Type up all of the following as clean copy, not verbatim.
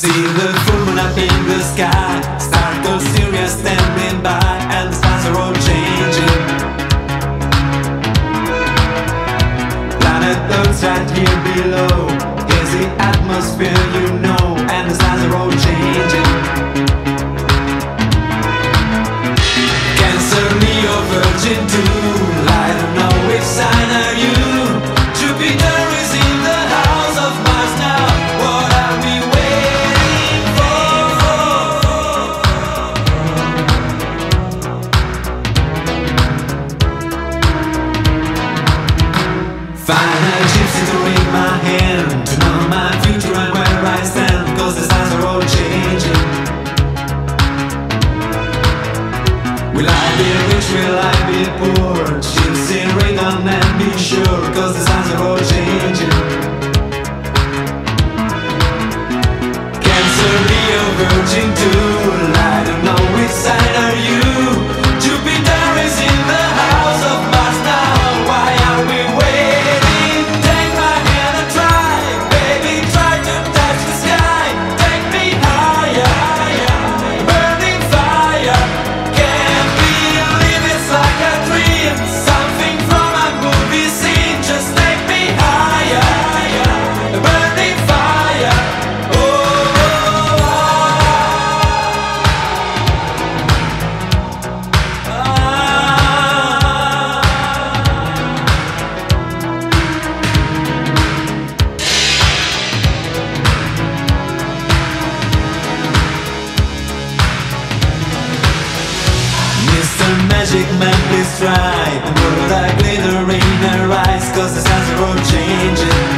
See the full moon up in the sky, star called Sirius standing by, and the stars are all changing. Planet Earth's right here below, here's the atmosphere you know, and the stars are all changing. Cancer, Leo, Virgin too, I don't know which sign are you? Jupiter is in the house of Mars now. What are we waiting for? Find a gypsy to read my hand, to know my future and where I stand, cause the signs are all changing. Will I be rich, will I be poor? She'll see Reagan and be sure, cause the signs are all changing. Cancer, Leo, Virgin too, I don't know which sign are you? Jupiter is in the house of Mars now. Why are we waiting? Take my hand and try, baby, try to touch the sky. Take me higher, burning fire. Can't believe it's like a dream, something from a movie scene. Just take me higher, burning fire. Oh, Mr. Magic Man, please try and put that glitter in her eyes, cause the signs are all changing.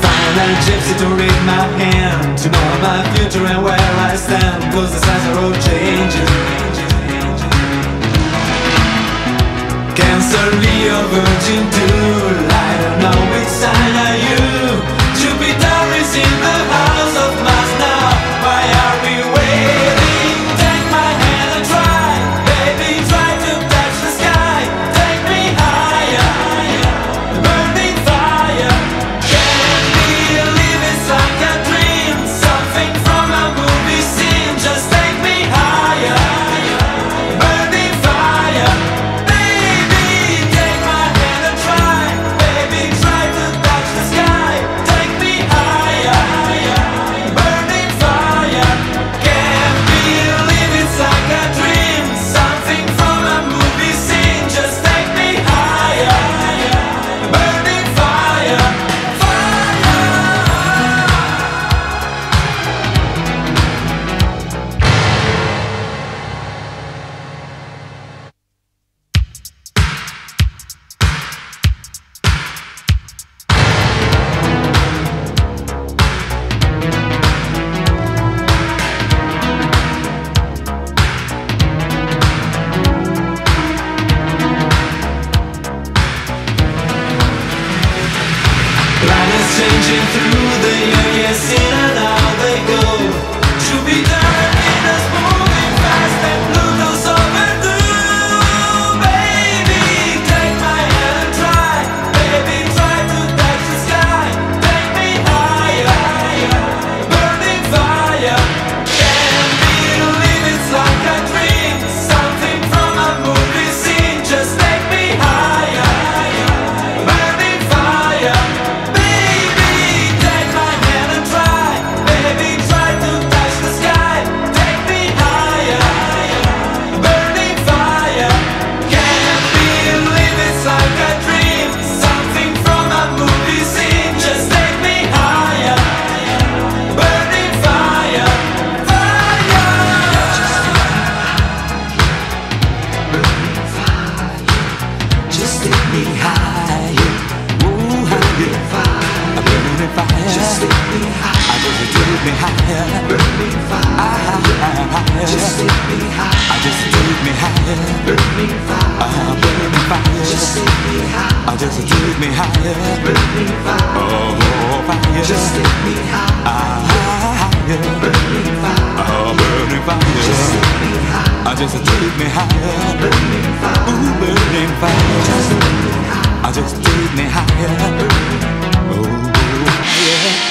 Find a gypsy to read my hand, to know my future and where I stand, cause the signs are all changing. Cancer, Leo, Virgin too, I don't know which sign are you? Jupiter is in the house of Mars now. Why are we waiting? Changing through the year, yes, in and out they go. Jupiter in us, moving fast, and Pluto's overdue. Baby, take my hand and try, baby, try to touch the sky. Take me higher, burning fire. Can't believe it's like a dream, something from a movie scene. Just take me higher, burning fire. Just take me higher, burning fire. yeah.